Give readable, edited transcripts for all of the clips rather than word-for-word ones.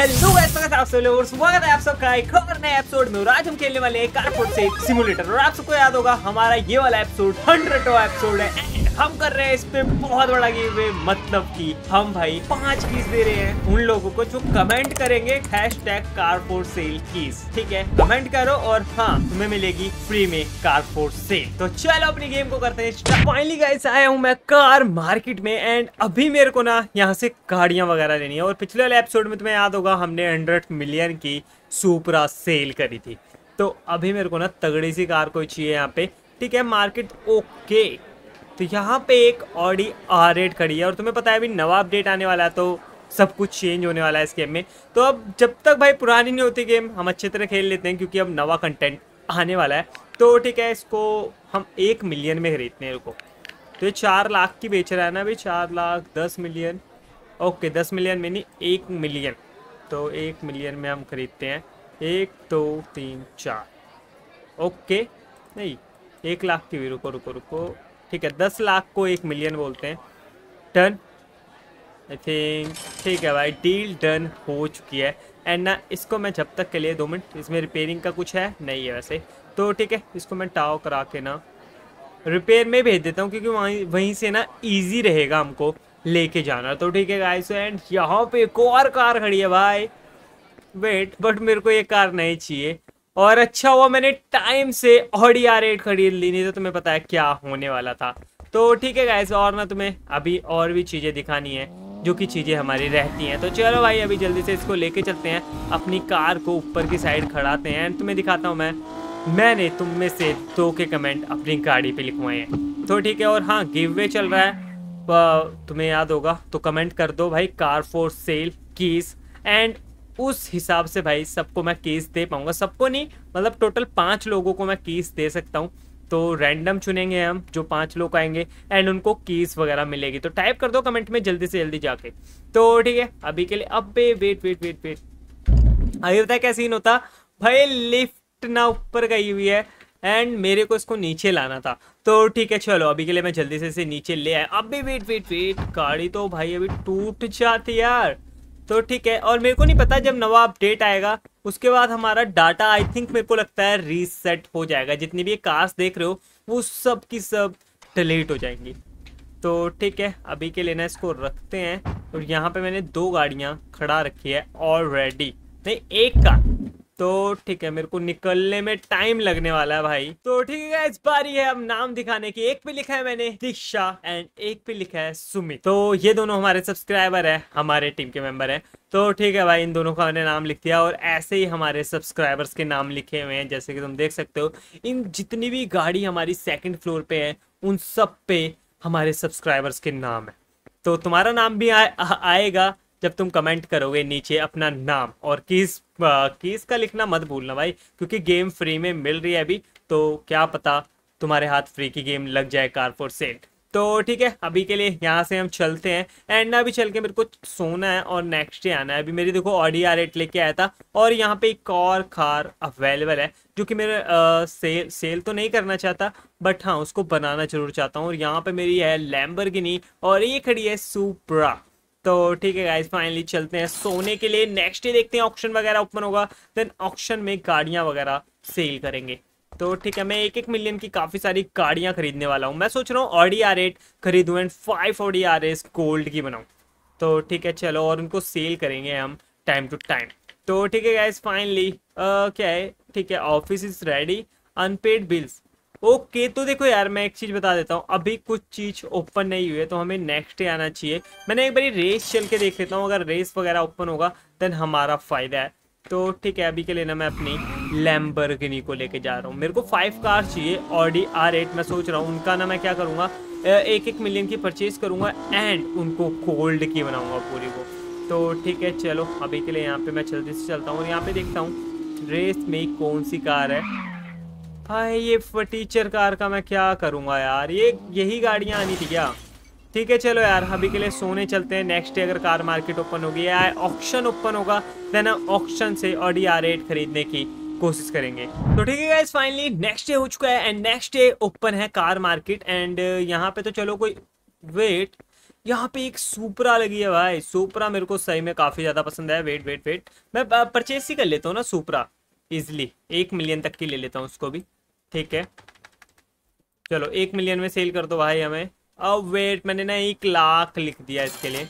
Hello guys, स्वागत है आप सब लोगों और स्वागत है आप सबका एक और नए एपिसोड में। और आज हम खेलने वाले हैं कार फॉर सेल सिमुलेटर। और आप सबको याद होगा हमारा ये वाला एपिसोड 100वां एपिसोड है। हम कर रहे हैं इस पे बहुत बड़ा गिव, मतलब कि हम भाई 5 कीज दे रहे हैं उन लोगों को जो कमेंट करेंगे कार फॉर सेल कीज। ठीक है, कमेंट करो और हाँ, तुम्हें मिलेगी फ्री में कार फॉर सेल। तो चलो अपनी गेम को करते हैं। फाइनली गाइस आया हूँ मैं कार मार्केट में एंड अभी मेरे को ना यहाँ से गाड़ियां वगैरह लेनी है। और पिछले वाले एपिसोड में तुम्हें याद होगा हमने 100 मिलियन की सुपरा सेल करी थी, तो अभी मेरे को ना तगड़ी सी कार कोई चाहिए यहाँ पे। ठीक है, मार्केट ओके। तो यहाँ पे एक ऑडी R8 खड़ी है और तुम्हें पता है अभी नवा अपडेट आने वाला है, तो सब कुछ चेंज होने वाला है इस गेम में। तो अब जब तक भाई पुरानी नहीं होती गेम, हम अच्छे तरह खेल लेते हैं क्योंकि अब नवा कंटेंट आने वाला है। तो ठीक है, इसको हम 1 मिलियन में खरीदते हैं। रुको, तो ये 4 लाख की बेच रहा है ना अभी, 4 लाख 10 मिलियन। ओके, 10 मिलियन में नहीं, 1 मिलियन। तो 1 मिलियन में हम खरीदते हैं 1 2 3 4। ओके, नहीं 1 लाख की भी। रुको रुको रुको, ठीक है, 10 लाख को 1 मिलियन बोलते हैं। Done I think. ठीक है भाई, डील डन हो चुकी है। एंड ना इसको मैं जब तक के लिए 2 मिनट, इसमें रिपेयरिंग का कुछ है नहीं है वैसे तो। ठीक है, इसको मैं टाव करा के ना रिपेयर में भेज देता हूँ क्योंकि वहीं से ना इजी रहेगा हमको लेके जाना। तो ठीक है गाइस, एंड यहाँ पे एक और कार खड़ी है भाई। वेट, बट मेरे को ये कार नहीं चाहिए और अच्छा हुआ मैंने टाइम से ऑडी R8 खरीद ली, नहीं तो तुम्हें पता है क्या होने वाला था। तो ठीक है गाइस, और ना तुम्हें अभी और भी चीज़ें दिखानी है जो कि चीज़ें हमारी रहती हैं। तो चलो भाई, अभी जल्दी से इसको लेके चलते हैं, अपनी कार को ऊपर की साइड खड़ाते हैं। तुम्हें दिखाता हूँ मैंने तुम में से 2 के कमेंट अपनी गाड़ी पर लिखवाए हैं। तो ठीक है, और हाँ गिव वे चल रहा है, तुम्हें याद होगा, तो कमेंट कर दो भाई car for sale keys. And उस हिसाब से भाई सबको मैं कीज दे पाऊंगा, सबको नहीं मतलब टोटल 5 लोगों को मैं कीज दे सकता हूं। तो रैंडम चुनेंगे हम जो 5 लोग आएंगे एंड उनको कीज वगैरह मिलेगी। तो टाइप कर दो कमेंट में जल्दी से जल्दी जाके। तो ठीक है, अभी के लिए अब वेट। अभी पता है क्या सीन होता भाई, लिफ्ट ना ऊपर गई हुई है एंड मेरे को इसको नीचे लाना था। तो ठीक है, चलो अभी के लिए मैं जल्दी से इसे नीचे ले आया। अभी वेट। गाड़ी तो भाई अभी टूट जाती यार। तो ठीक है, और मेरे को नहीं पता जब नवा अपडेट आएगा उसके बाद हमारा डाटा आई थिंक, मेरे को लगता है रीसेट हो जाएगा। जितनी भी कार्स देख रहे हो वो सब की सब डिलीट हो जाएंगी। तो ठीक है, अभी के लिए ना इसको रखते हैं। और यहाँ पे मैंने 2 गाड़ियाँ खड़ा रखी है ऑलरेडी, नहीं 1 कार। तो ठीक है, मेरे को निकलने में टाइम लगने वाला है भाई। तो ठीक है, इस बारी है अब नाम दिखाने की। 1 पे लिखा है मैंने दीक्षा एंड 1 पे लिखा है सुमित। तो ये दोनों हमारे सब्सक्राइबर है, हमारे टीम के मेंबर हैं। तो ठीक है भाई, इन दोनों का मैंने नाम लिख दिया और ऐसे ही हमारे सब्सक्राइबर्स के नाम लिखे हुए हैं जैसे कि तुम देख सकते हो। इन जितनी भी गाड़ी हमारी 2nd फ्लोर पे है उन सब पे हमारे सब्सक्राइबर्स के नाम है। तो तुम्हारा नाम भी आएगा जब तुम कमेंट करोगे नीचे अपना नाम। और कीज का लिखना मत भूलना भाई, क्योंकि गेम फ्री में मिल रही है अभी, तो क्या पता तुम्हारे हाथ फ्री की गेम लग जाए कार फॉर सेल। तो ठीक है, अभी के लिए यहाँ से हम चलते हैं। एंड अभी चल के मेरे को सोना है और नेक्स्ट डे आना है। अभी मेरी देखो ऑडी R8 लेके आया था और यहाँ पे एक और कार अवेलेबल है जो कि मेरे सेल तो नहीं करना चाहता, बट हाँ उसको बनाना जरूर चाहता हूँ। और यहाँ पे मेरी है लैम्बोर्गिनी और ये खड़ी है सुपरा। तो ठीक है गाइस, फाइनली चलते हैं सोने के लिए। नेक्स्ट डे देखते हैं ऑक्शन वगैरह ओपन होगा, देन ऑक्शन में गाड़ियां वगैरह सेल करेंगे। तो ठीक है, मैं 1-1 मिलियन की काफ़ी सारी गाड़ियां खरीदने वाला हूं। मैं सोच रहा हूं ऑडी R8 खरीदूं एंड 5 ऑडी RS गोल्ड की बनाऊं। तो ठीक है चलो, और उनको सेल करेंगे हम टाइम टू टाइम। तो ठीक है गाइस, फाइनली क्या है, ठीक है, office is ready, unpaid bills okay. तो देखो यार, मैं एक चीज़ बता देता हूँ, अभी कुछ चीज़ ओपन नहीं हुई है तो हमें नेक्स्ट डे आना चाहिए। मैंने एक बारी रेस चल के देख लेता हूँ, अगर रेस वगैरह ओपन होगा देन हमारा फ़ायदा है। तो ठीक है, अभी के लिए ना मैं अपनी लैम्बोर्गिनी को लेके जा रहा हूँ। मेरे को 5 कार चाहिए ऑडी R8। मैं सोच रहा हूँ उनका ना मैं क्या करूँगा, 1-1 मिलियन की परचेज़ करूँगा एंड उनको गोल्ड की बनाऊँगा पूरी को। तो ठीक है चलो, अभी के लिए यहाँ पर मैं जल्दी से चलता हूँ और यहाँ पर देखता हूँ रेस में कौन सी कार है। भाई ये फटीचर कार का मैं क्या करूँगा यार, यही गाड़ियाँ आनी थी क्या। ठीक है चलो यार, अभी के लिए सोने चलते हैं। नेक्स्ट डे अगर कार मार्केट ओपन होगी या ऑक्शन ओपन होगा देन ऑक्शन से ऑडी R8 खरीदने की कोशिश करेंगे। तो ठीक है गाइस, फाइनली नेक्स्ट डे हो चुका है एंड नेक्स्ट डे ओपन है कार मार्केट। एंड यहाँ पे तो चलो कोई वेट, यहाँ पे एक सुपरा लगी है भाई। सुपरा मेरे को सही में काफी ज्यादा पसंद है। वेट वेट वेट, मैं परचेस ही कर लेता हूँ ना सुपरा इजिली। 1 मिलियन तक की ले लेता हूँ उसको भी। ठीक है चलो 1 मिलियन में सेल कर दो भाई हमें। अब वेट, मैंने ना 1 लाख लिख दिया इसके लिए,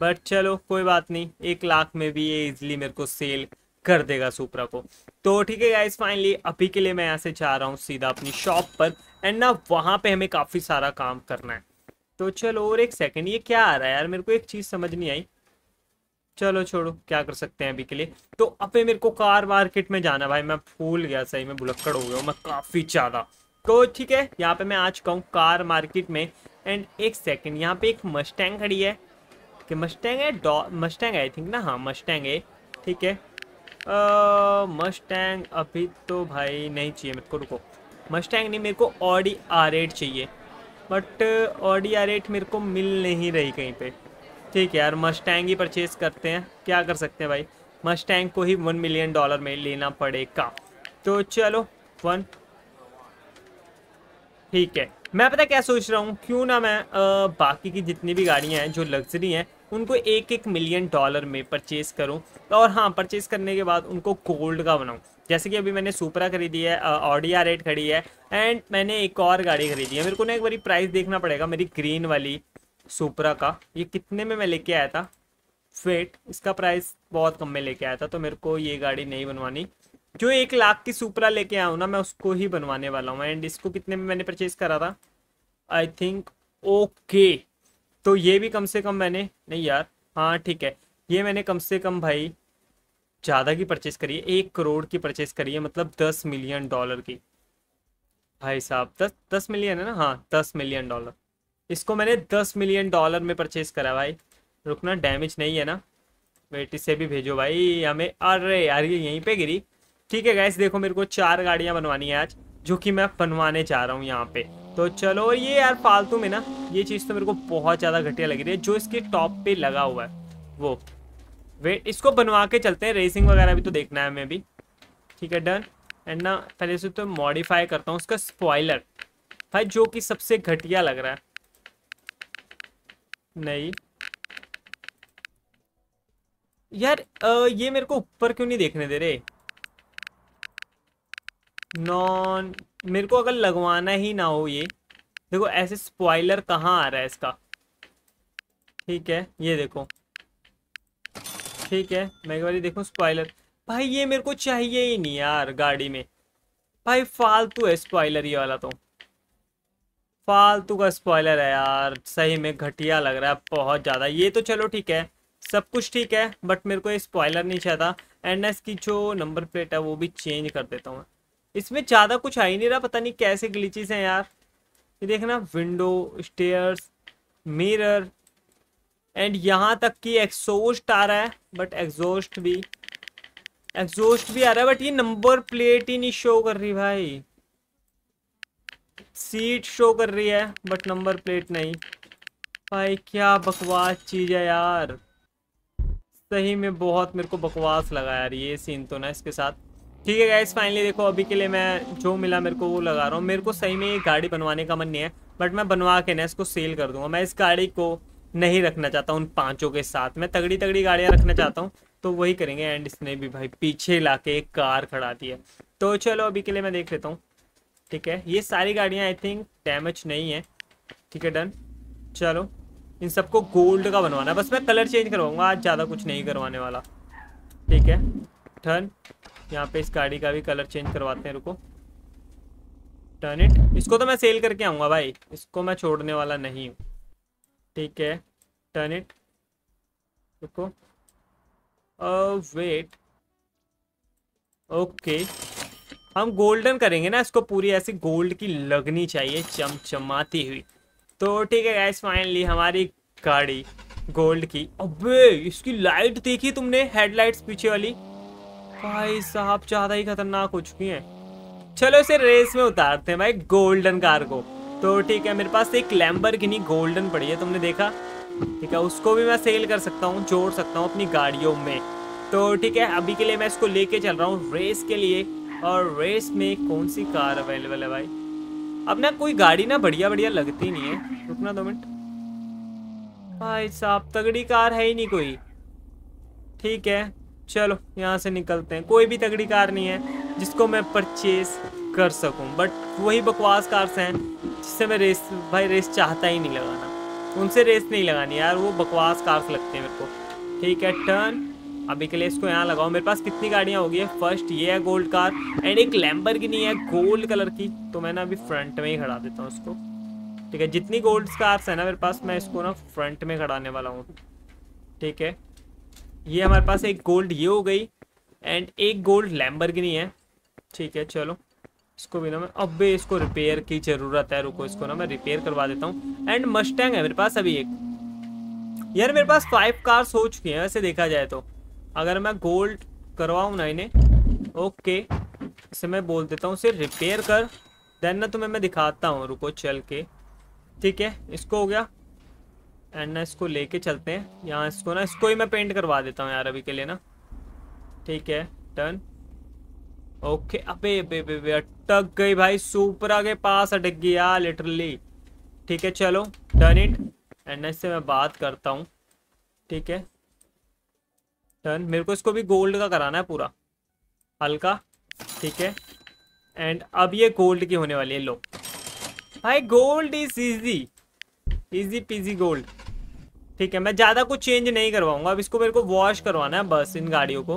बट चलो कोई बात नहीं, 1 लाख में भी ये इजिली मेरे को सेल कर देगा सुपरा को। तो ठीक है गाइस, फाइनली अभी के लिए मैं यहाँ से चाह रहा हूँ सीधा अपनी शॉप पर, एंड ना वहाँ पे हमें काफ़ी सारा काम करना है। तो चलो, और एक सेकंड, ये क्या आ रहा है यार, मेरे को एक चीज़ समझ नहीं आई। चलो छोड़ो, क्या कर सकते हैं अभी के लिए। तो अब मेरे को कार मार्केट में जाना भाई, मैं भूल गया, सही में भुलक्कड़ हो गया हूँ मैं काफ़ी ज़्यादा। तो ठीक है, यहाँ पर मैं आ चुका हूँ कार मार्केट में। एंड एक सेकेंड, यहाँ पर एक मस्टैंग खड़ी है कि मस्टैंग है, मस्टैंग आई थिंक ना, हाँ मस्टैंग है। ठीक है मस्टैंग अभी तो भाई नहीं चाहिए मेरे को, रुको मस्टैंग नहीं, मेरे को ऑडी आर8 चाहिए, बट ऑडी आर8 मेरे को मिल नहीं रही कहीं पे। ठीक है यार, मस्टैंग ही परचेस करते हैं, क्या कर सकते हैं भाई, मस्टैंग को ही 1 मिलियन डॉलर में लेना पड़ेगा। तो चलो 1, ठीक है। मैं पता क्या सोच रहा हूँ, क्यों ना मैं बाकी की जितनी भी गाड़ियाँ हैं जो लग्जरी हैं उनको 1-1 मिलियन डॉलर में परचेस करूं, और हाँ परचेस करने के बाद उनको गोल्ड का बनाऊं। जैसे कि अभी मैंने सुपरा खरीदी है, ऑडी आर8 खरीदी है, एंड मैंने एक और गाड़ी खरीदी है। मेरे को ना एक बारी प्राइस देखना पड़ेगा मेरी ग्रीन वाली सुपरा का, ये कितने में मैं लेके आया था। वेट, इसका प्राइस बहुत कम में लेके आया था, तो मेरे को ये गाड़ी नहीं बनवानी। जो 1 लाख की सुपरा लेके आया हूँ ना, मैं उसको ही बनवाने वाला हूँ। एंड इसको कितने में मैंने परचेस करा था, आई थिंक ओके। तो ये भी कम से कम मैंने, नहीं यार हाँ ठीक है, ये मैंने कम से कम भाई ज़्यादा की परचेस करी है, 1 करोड़ की परचेस करी है, मतलब 10 मिलियन डॉलर की भाई साहब। 10 मिलियन है ना, हाँ 10 मिलियन डॉलर, इसको मैंने 10 मिलियन डॉलर में परचेस करा भाई। रुकना, डैमेज नहीं है ना, बेटी से भी भेजो भाई हमें। अरे यार ये यहीं पर गिरी। ठीक है गाइस, देखो मेरे को 4 गाड़ियाँ बनवानी है आज, जो कि मैं बनवाने चाह रहा हूँ यहाँ पे। तो चलो, ये यार फालतू में ना ये चीज़ तो मेरे को बहुत ज़्यादा घटिया लग रही है जो इसके टॉप पे लगा हुआ है वो। वेट, इसको बनवा के चलते हैं, रेसिंग वगैरह भी तो देखना है हमें भी। ठीक है डन। एंड ना पहले इसे तो मॉडिफाई करता हूँ उसका स्पॉइलर भाई, जो कि सबसे घटिया लग रहा है। नहीं यार ये मेरे को ऊपर क्यों नहीं देखने दे रहे। नॉन, मेरे को अगर लगवाना ही ना हो ये, देखो ऐसे स्पॉइलर कहाँ आ रहा है इसका। ठीक है ये देखो, ठीक है मैं एक बार देखूँ स्पॉइलर। भाई ये मेरे को चाहिए ही नहीं यार गाड़ी में, भाई फालतू है स्पॉइलर ये वाला, तो फालतू का स्पॉइलर है यार, सही में घटिया लग रहा है बहुत ज़्यादा ये तो। चलो ठीक है, सब कुछ ठीक है, बट मेरे को ये स्पॉइलर नहीं चाहता। एंड ना इसकी जो नंबर प्लेट है वो भी चेंज कर देता हूँ। इसमें ज़्यादा कुछ आ ही नहीं रहा, पता नहीं कैसे ग्लिचेस हैं यार। ये देखना, विंडो, स्टेयर्स, मिरर, एंड यहाँ तक कि एग्जॉस्ट आ रहा है, बट एग्जॉस्ट भी आ रहा है, बट ये नंबर प्लेट ही नहीं शो कर रही भाई। सीट शो कर रही है बट नंबर प्लेट नहीं। भाई क्या बकवास चीज़ है यार, सही में बहुत मेरे को बकवास लगा यार ये सीन तो ना इसके साथ। ठीक है गाइस, फाइनली देखो अभी के लिए मैं जो मिला मेरे को वो लगा रहा हूँ। मेरे को सही में ये गाड़ी बनवाने का मन नहीं है, बट मैं बनवा के ना इसको सेल कर दूंगा। मैं इस गाड़ी को नहीं रखना चाहता उन पांचों के साथ, मैं तगड़ी तगड़ी गाड़ियाँ रखना चाहता हूँ, तो वही करेंगे। एंड इसने भी भाई पीछे ला के एक कार खड़ा दी है। तो चलो अभी के लिए मैं देख लेता हूँ। ठीक है, ये सारी गाड़ियाँ आई थिंक डैमेज नहीं है। ठीक है डन, चलो इन सबको गोल्ड का बनवाना है, बस मैं कलर चेंज करवाऊँगा आज, ज़्यादा कुछ नहीं करवाने वाला। ठीक है डन, यहाँ पे इस गाड़ी का भी कलर चेंज करवाते हैं, रुको। टर्न इट, इसको तो मैं सेल करके आऊँगा भाई, इसको मैं छोड़ने वाला नहीं हूँ। ठीक है टर्न इट, रुको वेट, ओके हम गोल्डन करेंगे ना इसको, पूरी ऐसी गोल्ड की लगनी चाहिए चमचमाती हुई। तो ठीक है गाइस, फाइनली हमारी गाड़ी गोल्ड की। अबे इसकी लाइट देखी तुमने, हेडलाइट्स पीछे वाली, भाई साहब ज़्यादा ही खतरनाक हो चुकी हैं। चलो इसे रेस में उतारते हैं भाई गोल्डन कार को। तो ठीक है, मेरे पास एक लैम्बोर्गिनी गोल्डन पड़ी है, तुमने देखा। ठीक है, उसको भी मैं सेल कर सकता हूँ, जोड़ सकता हूँ अपनी गाड़ियों में। तो ठीक है, अभी के लिए मैं इसको लेके चल रहा हूँ रेस के लिए। और रेस में कौन सी कार अवेलेबल है भाई, अब ना कोई गाड़ी ना बढ़िया बढ़िया लगती नहीं है। रुकना 2 मिनट, भाई साहब तगड़ी कार है ही नहीं कोई। ठीक है चलो यहाँ से निकलते हैं। कोई भी तगड़ी कार नहीं है जिसको मैं परचेज कर सकूं, बट वही बकवास कार्स हैं जिससे मैं रेस, भाई रेस चाहता ही नहीं लगाना, उनसे रेस नहीं लगानी यार, वो बकवास कार्स लगते हैं मेरे को। ठीक है टर्न, अभी के लिए इसको यहाँ लगाओ। मेरे पास कितनी गाड़ियाँ होगी है, फर्स्ट ये है गोल्ड कार एंड एक लैम्बोर्गिनी है गोल्ड कलर की, तो मैं ना अभी फ्रंट में ही खड़ा देता हूँ उसको। ठीक है जितनी गोल्ड कार्स है ना मेरे पास, मैं इसको ना फ्रंट में खड़ाने वाला हूँ। ठीक है ये हमारे पास एक गोल्ड ये हो गई एंड एक गोल्ड लैम्बोर्गिनी है। ठीक है चलो इसको भी ना मैं, अब भी इसको रिपेयर की ज़रूरत है, रुको इसको ना मैं रिपेयर करवा देता हूँ। एंड मस्टैंग है मेरे पास अभी एक। यार मेरे पास 5 कार्स हो चुकी हैं वैसे देखा जाए तो, अगर मैं गोल्ड करवाऊँ ना इन्हें। ओके इसे मैं बोल देता हूँ सिर्फ रिपेयर कर, देन ना तुम्हें मैं दिखाता हूँ रुको चल के। ठीक है इसको हो गया एंड ना इसको लेके चलते हैं यहाँ, इसको ना इसको ही मैं पेंट करवा देता हूँ यार अभी के लिए ना। ठीक है टर्न, ओके अबे अबे अबे अटक गई भाई, सुपरा के पास अटक गई यार लिटरली। ठीक है चलो टर्न इट एंड ना इससे मैं बात करता हूँ। ठीक है टर्न, मेरे को इसको भी गोल्ड का कराना है पूरा हल्का। ठीक है एंड अब ये गोल्ड की होने वाली है। लो भाई gold is easy, easy peasy gold. ठीक है मैं ज़्यादा कुछ चेंज नहीं करवाऊंगा अब, इसको मेरे को वॉश करवाना है बस इन गाड़ियों को।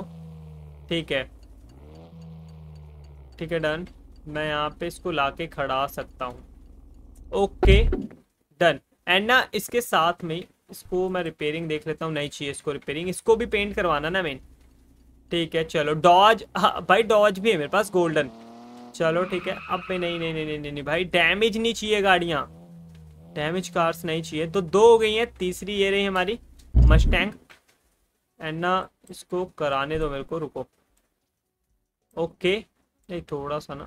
ठीक है ठीक है डन, मैं यहाँ पे इसको लाके खड़ा सकता हूँ। ओके डन एंड ना इसके साथ में इसको मैं रिपेयरिंग देख लेता हूँ, नहीं चाहिए इसको रिपेयरिंग, इसको भी पेंट करवाना ना मेन। ठीक है चलो डॉज, हाँ भाई डॉज भी है मेरे पास गोल्डन। चलो ठीक है अब मैं नहीं नहीं नहीं नहीं नहीं भाई डैमेज नहीं चाहिए गाड़ियाँ, डैमेज कार्स नहीं चाहिए। तो 2 हो गई हैं, तीसरी ये रही हमारी मस्टैंग एंड ना इसको कराने दो मेरे को रुको। ओके नहीं थोड़ा सा ना,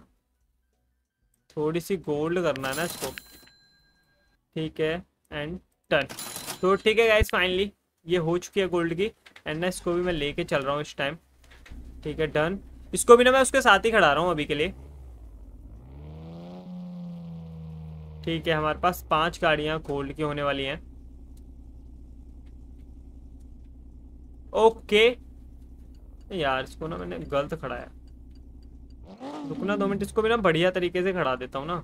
थोड़ी सी गोल्ड करना है ना इसको। ठीक है एंड टर्न, तो ठीक है गाइस फाइनली ये हो चुकी है गोल्ड की एंड ना इसको भी मैं लेके चल रहा हूँ इस टाइम। ठीक है डन, इसको भी ना मैं उसके साथ ही खड़ा रहा हूँ अभी के लिए। ठीक है हमारे पास 5 गाड़ियां गोल्ड की होने वाली हैं। ओके यार इसको ना मैंने गलत खड़ाया, रुकना 2 मिनट, इसको भी ना बढ़िया तरीके से खड़ा देता हूँ ना।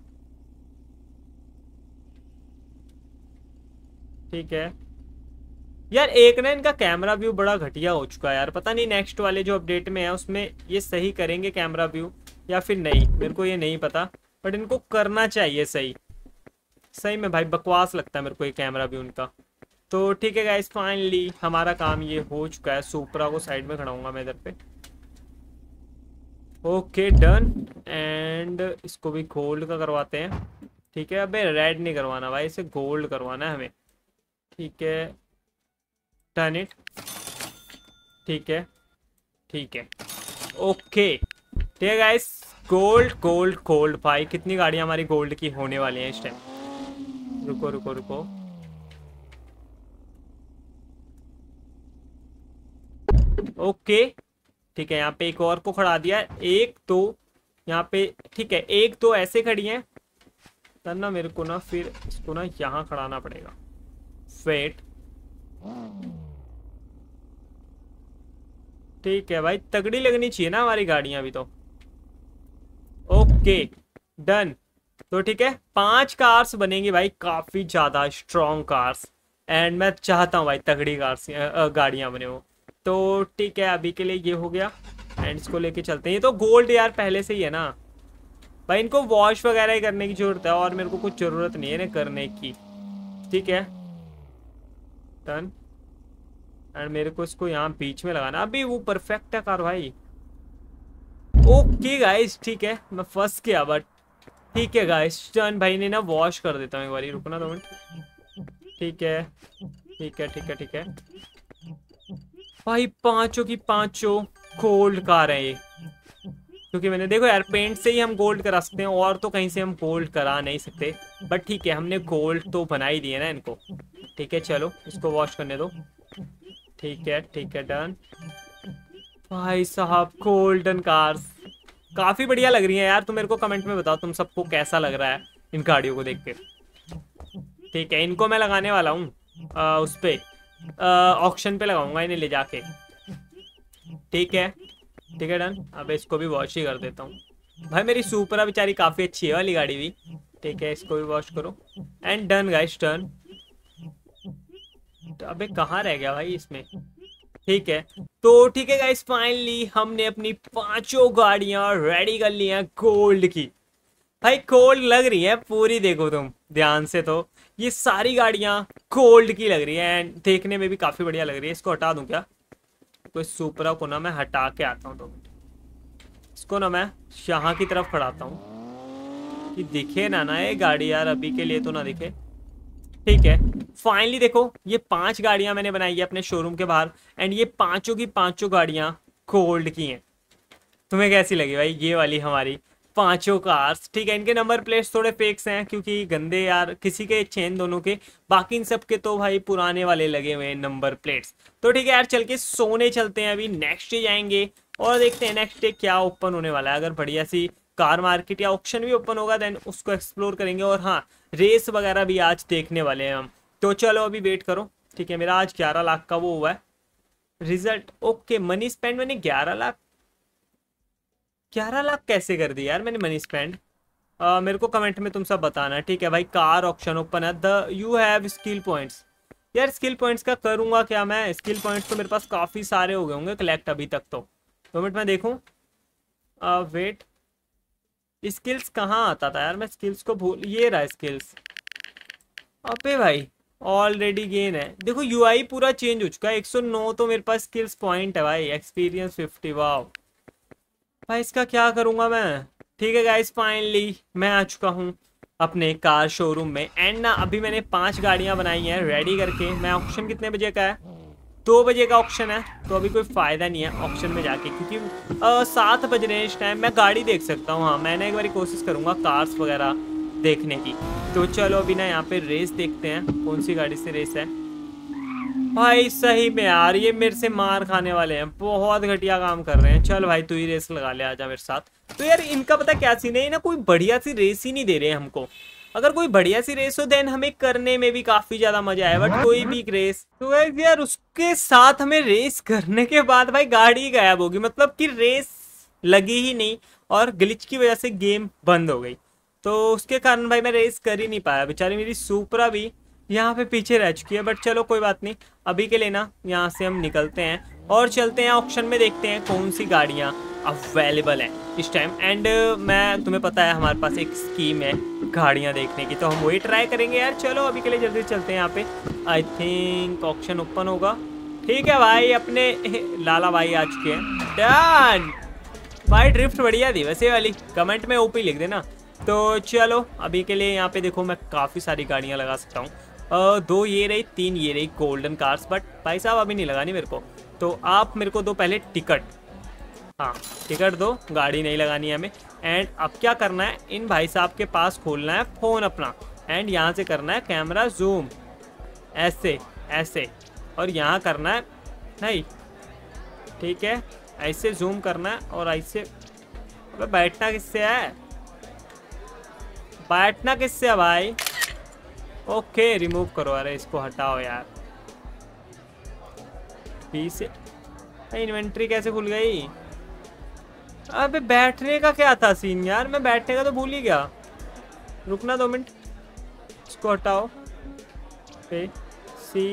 ठीक है यार एक ना इनका कैमरा व्यू बड़ा घटिया हो चुका है यार, पता नहीं नेक्स्ट वाले जो अपडेट में है उसमें ये सही करेंगे कैमरा व्यू या फिर नहीं, मेरे को ये नहीं पता, बट इनको करना चाहिए सही। सही में भाई बकवास लगता है मेरे को ये कैमरा भी उनका। तो ठीक है गाइस फाइनली हमारा काम ये हो चुका है। सुपरा को साइड में खड़ाऊंगा मैं इधर पे। ओके डन एंड इसको भी गोल्ड का करवाते हैं। ठीक है अबे रेड नहीं करवाना भाई, इसे गोल्ड करवाना है हमें। ठीक है टर्न इट, ठीक है ठीक है ओके। ठीक है गाइस गोल्ड गोल्ड गोल्ड, भाई कितनी गाड़ियाँ हमारी गोल्ड की होने वाली हैं इस टाइम। रुको रुको रुको ओके ठीक है यहाँ पे एक और को खड़ा दिया, एक तो यहाँ पे। ठीक है एक तो ऐसे खड़ी है, तब ना मेरे को ना फिर इसको ना यहाँ खड़ाना पड़ेगा फेट। ठीक है भाई तगड़ी लगनी चाहिए ना हमारी गाड़ियाँ भी तो। ओके डन, तो ठीक है 5 कार्स बनेंगी भाई, काफ़ी ज़्यादा स्ट्रॉन्ग कार्स एंड मैं चाहता हूँ भाई तगड़ी कार्स गाड़ियाँ बने वो। तो ठीक है अभी के लिए ये हो गया एंड इसको लेके चलते हैं। ये तो गोल्ड यार पहले से ही है ना भाई, इनको वॉश वगैरह ही करने की ज़रूरत है और मेरे को कुछ ज़रूरत नहीं है ना करने की। ठीक है डन एंड मेरे को इसको यहाँ बीच में लगाना, अभी वो परफेक्ट है कार भाई। ओके गाइस ठीक है मैं फंस गया बट ठीक है गाइस टर्न भाई ने ना वॉश कर देता हूँ एक बार, रुकना 2 मिनट। ठीक है ठीक है ठीक है ठीक है भाई 5 की 5 गोल्ड कार है ये, क्योंकि मैंने देखो यार पेंट से ही हम गोल्ड करा सकते हैं और तो कहीं से हम गोल्ड करा नहीं सकते, बट ठीक है हमने गोल्ड तो बना ही दिए ना इनको। ठीक है चलो इसको वॉश करने दो। ठीक है डन, भाई साहब गोल्डन कार्स काफ़ी बढ़िया लग रही है यार। तुम मेरे को कमेंट में बताओ तुम सबको कैसा लग रहा है इन गाड़ियों को देख के। ठीक है इनको मैं लगाने वाला हूँ उस पर ऑक्शन पे लगाऊंगा इन्हें ले जाके। ठीक है, ठीक है, डन। अब इसको भी वॉश ही कर देता हूँ। भाई मेरी सुपरा बेचारी काफ़ी अच्छी है वाली गाड़ी भी। ठीक है, इसको भी वॉश करो एंड डन गाइस डन। तो अबे कहाँ रह गया भाई इसमें? ठीक है, तो ठीक है गाइस, फाइनली हमने अपनी पांचों गाड़ियाँ रेडी कर ली हैं गोल्ड की। भाई गोल्ड लग रही है पूरी, देखो तुम ध्यान से तो ये सारी गाड़ियाँ गोल्ड की लग रही है एंड देखने में भी काफ़ी बढ़िया लग रही है। इसको हटा दूँ क्या? कोई सुपरा को ना मैं हटा के आता हूँ। तो इसको ना मैं यहाँ की तरफ खड़ाता हूँ कि दिखे ना ये गाड़ी यार, अभी के लिए तो ना दिखे। ठीक है, फाइनली देखो ये 5 गाड़ियाँ मैंने बनाई है अपने शोरूम के बाहर एंड ये पाँचों की पाँचों गाड़ियाँ गोल्ड की हैं। तुम्हें कैसी लगी भाई ये वाली हमारी पांचों कार्स? ठीक है, इनके नंबर प्लेट्स थोड़े फेक्स हैं क्योंकि गंदे यार, किसी के चेन दोनों के, बाकी इन सब के तो भाई पुराने वाले लगे हुए हैं नंबर प्लेट्स। तो ठीक है यार, चल के सोने चलते हैं अभी, नेक्स्ट डे जाएंगे और देखते हैं नेक्स्ट डे क्या ओपन होने वाला है। अगर बढ़िया सी कार मार्केट या ऑक्शन भी ओपन होगा देन उसको एक्सप्लोर करेंगे। और हाँ, रेस वगैरह भी आज देखने वाले हैं हम। तो चलो अभी वेट करो। ठीक है, मेरा आज 11 लाख का वो हुआ है रिजल्ट। ओके, मनी स्पेंड मैंने 11 लाख 11 लाख कैसे कर दी यार मैंने मनी स्पेंड? मेरे को कमेंट में तुम सब बताना। ठीक है भाई, कार ऑप्शन ओपन है। The you have skill points. यार स्किल पॉइंट्स का करूँगा क्या मैं? स्किल पॉइंट्स तो मेरे पास काफ़ी सारे हो गए होंगे कलेक्ट अभी तक। तो मिनट मैं देखूँ, वेट, स्किल्स कहाँ आता था यार? मैं स्किल्स को भूल, ये रहा स्किल्स। अबे भाई ऑलरेडी गेन है, देखो यूआई पूरा चेंज हो चुका है। 109 तो मेरे पास स्किल्स पॉइंट है भाई। एक्सपीरियंस 50, वाव भाई इसका क्या करूँगा मैं? ठीक है गाइस, फाइनली मैं आ चुका हूँ अपने कार शोरूम में एंड ना अभी मैंने 5 गाड़ियाँ बनाई हैं रेडी करके। मैं ऑक्शन कितने बजे का है? 2 बजे का ऑक्शन है, तो अभी कोई फ़ायदा नहीं है ऑक्शन में जाके क्योंकि 7 बज रहे हैं इस टाइम। मैं गाड़ी देख सकता हूँ। हाँ, मैंने एक बार कोशिश करूँगा कार्स वगैरह देखने की। तो चलो अभी ना यहाँ पे रेस देखते हैं कौन सी गाड़ी से रेस है। भाई सही में यार ये मेरे से मार खाने वाले हैं, बहुत घटिया काम कर रहे हैं। चल भाई तू ही रेस लगा ले, आजा मेरे साथ। तो यार इनका पता क्या सीन है, ना कोई बढ़िया सी रेस ही नहीं दे रहे हैं हमको। अगर कोई बढ़िया सी रेस हो देन हमें करने में भी काफ़ी ज़्यादा मजा आया, बट कोई भी रेस तो यार उसके साथ हमें रेस करने के बाद भाई गाड़ी गायब होगी, मतलब कि रेस लगी ही नहीं और ग्लिच की वजह से गेम बंद हो गई। तो उसके कारण भाई मैं रेस कर ही नहीं पाया। बेचारी मेरी सुपरा भी यहाँ पे पीछे रह चुकी है, बट चलो कोई बात नहीं। अभी के लिए ना यहाँ से हम निकलते हैं और चलते हैं ऑक्शन में, देखते हैं कौन सी गाड़ियाँ अवेलेबल हैं इस टाइम। एंड मैं तुम्हें पता है हमारे पास एक स्कीम है गाड़ियाँ देखने की, तो हम वही ट्राई करेंगे यार। चलो अभी के लिए जल्दी चलते हैं। यहाँ पे आई थिंक ऑक्शन ओपन होगा। ठीक है भाई, अपने लाला भाई आ चुके हैं। डन भाई, ड्रिफ्ट बढ़िया थी वैसे वाली। कमेंट में ओपी लिख देना। तो चलो अभी के लिए यहाँ पे देखो मैं काफ़ी सारी गाड़ियाँ लगा सकता हूँ। 2 ये रही, 3 ये रही गोल्डन कार्स, बट भाई साहब अभी नहीं लगानी मेरे को। तो आप मेरे को दो पहले टिकट। हाँ टिकट दो, गाड़ी नहीं लगानी है हमें। एंड अब क्या करना है, इन भाई साहब के पास खोलना है फ़ोन अपना एंड यहाँ से करना है कैमरा जूम, ऐसे ऐसे, और यहाँ करना है नहीं। ठीक है, ऐसे जूम करना है और ऐसे। अबे बैठना किससे है? बैठना किससे है भाई? ओके रिमूव करो। अरे इसको हटाओ यार पी से। इन्वेंट्री कैसे खुल गई? अबे बैठने का क्या था सीन यार? मैं बैठने का तो भूल ही गया। रुकना 2 मिनट, इसको हटाओ। पे सी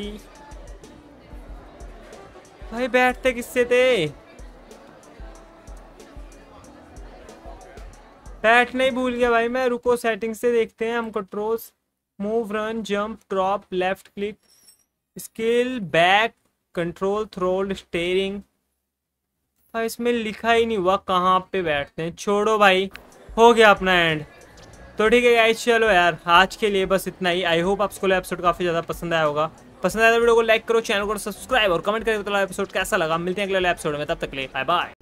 भाई बैठते किससे थे? बैठना ही भूल गया भाई मैं। रुको सेटिंग से देखते हैं हम। Controls, move, run, jump, drop, left click, skill, back, control, throttle, steering. भाई इसमें लिखा ही नहीं हुआ कहाँ पे बैठते हैं। छोड़ो भाई, हो गया अपना एंड। तो ठीक है गाइस, चलो यार आज के लिए बस इतना ही। आई होप आपको एपिसोड काफ़ी ज़्यादा पसंद आया होगा। पसंद आया तो वीडियो को लाइक करो, चैनल को सब्सक्राइब और कमेंट करके बताओ एपिसोड कैसा लगा। मिलते हैं अगले एपिसोड में, तब तक के लिए बाय बाय।